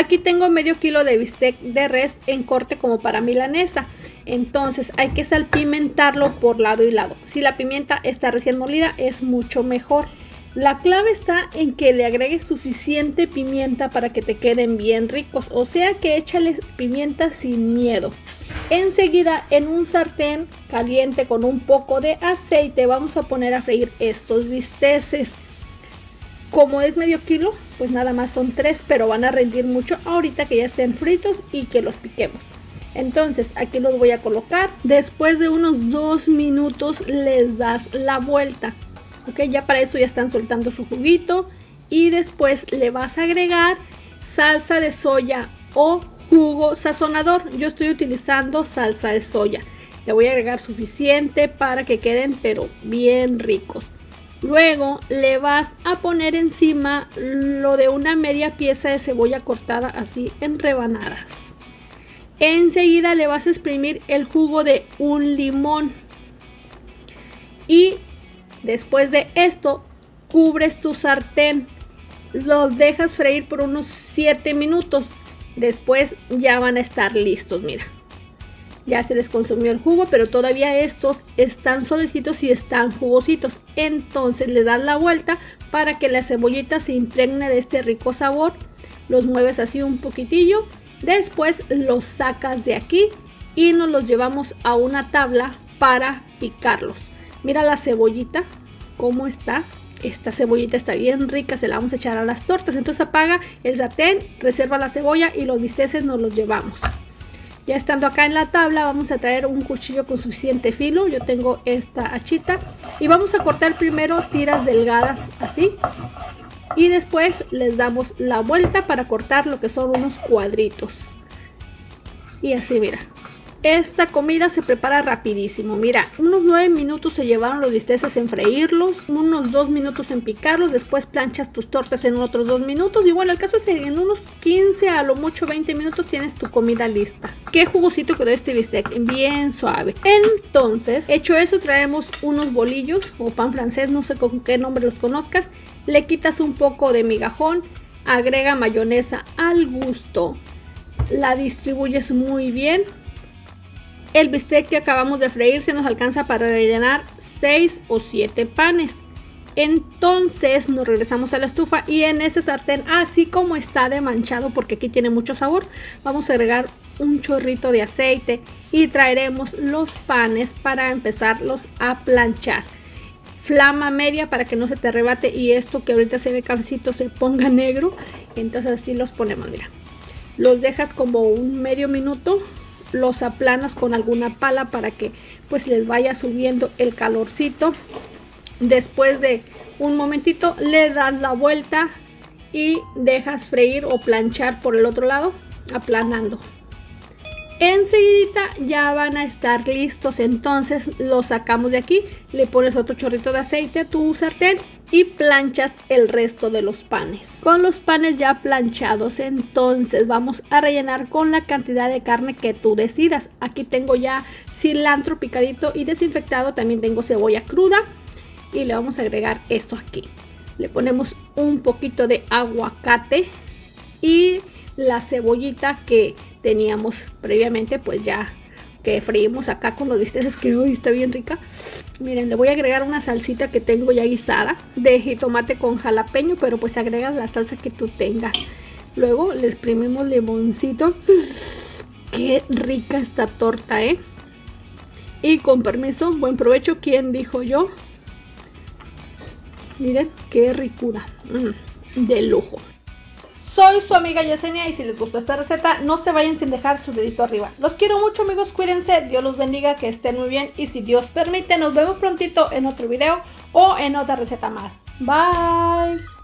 Aquí tengo medio kilo de bistec de res en corte como para milanesa. Entonces hay que salpimentarlo por lado y lado. Si la pimienta está recién molida es mucho mejor. La clave está en que le agregues suficiente pimienta para que te queden bien ricos, o sea que échales pimienta sin miedo. Enseguida en un sartén caliente con un poco de aceite vamos a poner a freír estos bisteces. Como es medio kilo, pues nada más son 3, pero van a rendir mucho ahorita que ya estén fritos y que los piquemos. Entonces aquí los voy a colocar. Después de unos 2 minutos les das la vuelta. Ok, ya para eso ya están soltando su juguito. Y después le vas a agregar salsa de soya o jugo sazonador. Yo estoy utilizando salsa de soya. Le voy a agregar suficiente para que queden pero bien ricos. Luego le vas a poner encima lo de una media pieza de cebolla cortada así en rebanadas. Enseguida le vas a exprimir el jugo de un limón. Y después de esto, cubres tu sartén, los dejas freír por unos 7 minutos, después ya van a estar listos, mira. Ya se les consumió el jugo, pero todavía estos están suavecitos y están jugositos. Entonces le das la vuelta para que la cebollita se impregne de este rico sabor, los mueves así un poquitillo, después los sacas de aquí y nos los llevamos a una tabla para picarlos. Mira la cebollita, cómo está. Esta cebollita está bien rica, se la vamos a echar a las tortas. Entonces apaga el sartén, reserva la cebolla y los bisteces nos los llevamos. Ya estando acá en la tabla vamos a traer un cuchillo con suficiente filo. Yo tengo esta hachita. Y vamos a cortar primero tiras delgadas así. Y después les damos la vuelta para cortar lo que son unos cuadritos. Y así mira. Esta comida se prepara rapidísimo, mira, unos 9 minutos se llevaron los bisteces en freírlos, unos 2 minutos en picarlos, después planchas tus tortas en otros 2 minutos y bueno, el caso es que en unos 15 a lo mucho 20 minutos tienes tu comida lista. Qué jugosito quedó este bistec, bien suave. Entonces, hecho eso, traemos unos bolillos o pan francés, no sé con qué nombre los conozcas, le quitas un poco de migajón, agrega mayonesa al gusto, la distribuyes muy bien. El bistec que acabamos de freír se nos alcanza para rellenar 6 o 7 panes. Entonces nos regresamos a la estufa y en ese sartén, así como está de manchado porque aquí tiene mucho sabor, vamos a agregar un chorrito de aceite y traeremos los panes para empezarlos a planchar. Flama media para que no se te rebate y esto que ahorita se ve cafecito se ponga negro. Entonces así los ponemos, mira. Los dejas como un medio minuto. Los aplanas con alguna pala para que pues les vaya subiendo el calorcito. Después de un momentito le das la vuelta y dejas freír o planchar por el otro lado aplanando. Enseguidita ya van a estar listos, entonces los sacamos de aquí, le pones otro chorrito de aceite a tu sartén y planchas el resto de los panes. Con los panes ya planchados, entonces vamos a rellenar con la cantidad de carne que tú decidas. Aquí tengo ya cilantro picadito y desinfectado, también tengo cebolla cruda y le vamos a agregar eso aquí. Le ponemos un poquito de aguacate y la cebollita que teníamos previamente, pues ya que freímos acá con los bisteces, que hoy está bien rica. Miren, le voy a agregar una salsita que tengo ya guisada de jitomate con jalapeño, pero pues agregas la salsa que tú tengas. Luego le exprimimos limoncito. Qué rica esta torta, ¿eh? Y con permiso, buen provecho. ¿Quién dijo yo? Miren, qué ricura. De lujo. Soy su amiga Yesenia y si les gustó esta receta no se vayan sin dejar su dedito arriba. Los quiero mucho amigos, cuídense, Dios los bendiga, que estén muy bien y si Dios permite nos vemos prontito en otro video o en otra receta más. Bye.